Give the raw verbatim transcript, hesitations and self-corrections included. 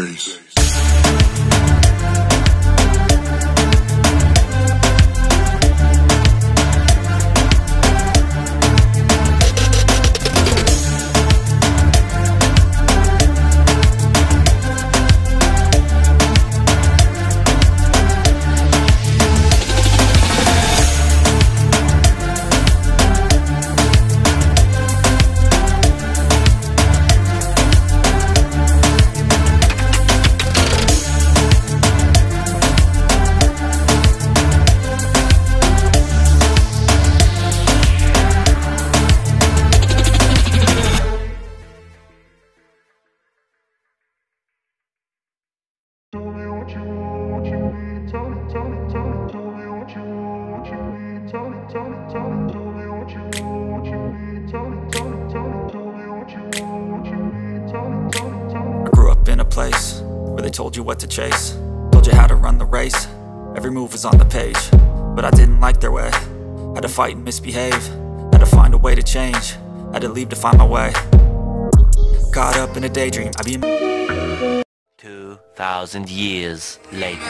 Bass. Place where they told you what to chase, told you how to run the race. Every move was on the page, but I didn't like their way. Had to fight and misbehave, had to find a way to change, had to leave to find my way. Caught up in a daydream, I be two thousand years later.